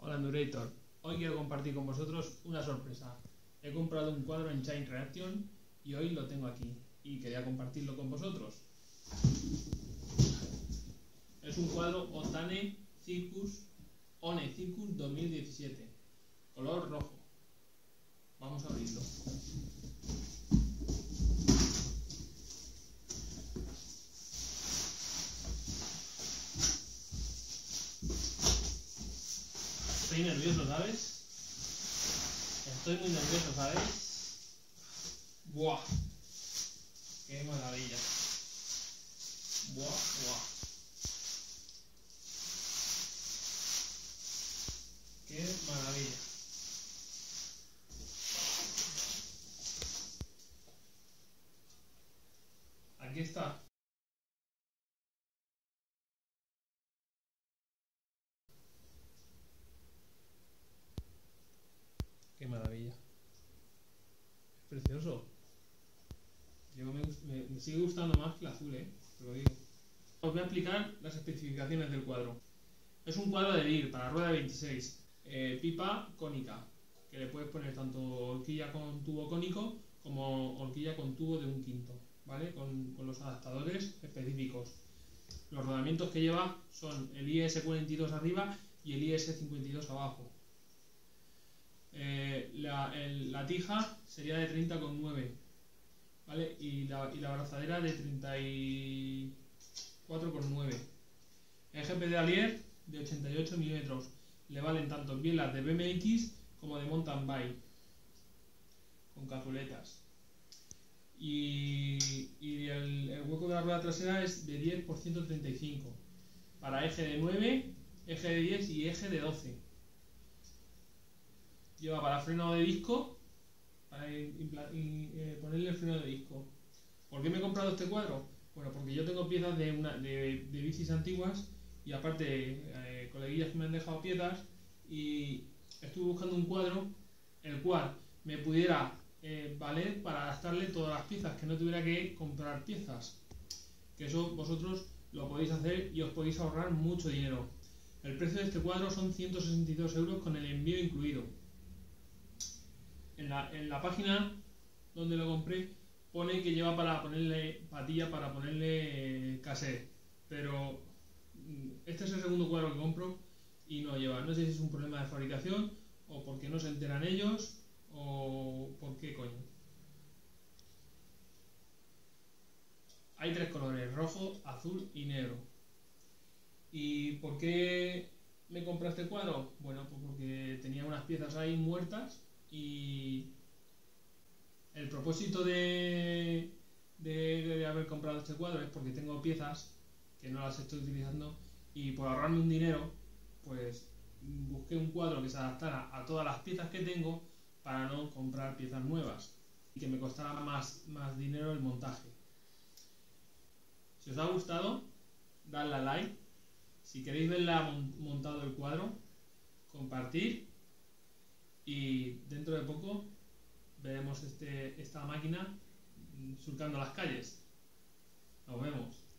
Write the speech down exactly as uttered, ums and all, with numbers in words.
Hola Endurator, hoy quiero compartir con vosotros una sorpresa. He comprado un cuadro en Chain Reaction y hoy lo tengo aquí y quería compartirlo con vosotros. Es un cuadro Octane Zircus Zircus dos mil diecisiete, color rojo. Vamos a abrirlo. Estoy nervioso, ¿sabes? Estoy muy nervioso, ¿sabes? ¡Buah! ¡Qué maravilla! ¡Buah, buah! ¡Qué maravilla! Aquí está. ¡Qué maravilla! Es precioso. Yo me, me, me sigue gustando más que el azul, ¿eh? Te lo digo. Os voy a explicar las especificaciones del cuadro. Es un cuadro de V I R para rueda veintiséis, eh, pipa cónica, que le puedes poner tanto horquilla con tubo cónico como horquilla con tubo de un quinto, ¿vale? Con, con los adaptadores específicos. Los rodamientos que lleva son el I S cuarenta y dos arriba y el I S cincuenta y dos abajo. Eh, la, el, la tija sería de treinta coma nueve, ¿vale? Y la, y la abrazadera de treinta y cuatro coma nueve. Eje pedalier de ochenta y ocho milímetros. Le valen tanto en bielas de B M X como de mountain bike, con cazuletas. Y, y el, el hueco de la rueda trasera es de diez por ciento treinta y cinco, para eje de nueve, eje de diez y eje de doce. Lleva para freno de disco, para ponerle el freno de disco. ¿Por qué me he comprado este cuadro? Bueno, porque yo tengo piezas de, una, de, de bicis antiguas y aparte eh, coleguillas que me han dejado piezas, y estuve buscando un cuadro el cual me pudiera eh, valer para adaptarle todas las piezas, que no tuviera que comprar piezas. Que eso vosotros lo podéis hacer y os podéis ahorrar mucho dinero. El precio de este cuadro son ciento sesenta y dos euros con el envío incluido. En la, en la página donde lo compré pone que lleva para ponerle patilla, para ponerle eh, cassette, pero este es el segundo cuadro que compro y no lleva. No sé si es un problema de fabricación o porque no se enteran ellos o por qué coño. Hay tres colores: rojo, azul y negro. ¿Y por qué me compré este cuadro? Bueno, pues porque tenía unas piezas ahí muertas. Y el propósito de, de, de haber comprado este cuadro es porque tengo piezas que no las estoy utilizando, y por ahorrarme un dinero, pues busqué un cuadro que se adaptara a todas las piezas que tengo para no comprar piezas nuevas y que me costara más, más dinero el montaje. Si os ha gustado, dadle a like. Si queréis verla montado el cuadro, compartid. Y dentro de poco veremos este, esta máquina surcando las calles. Nos vemos.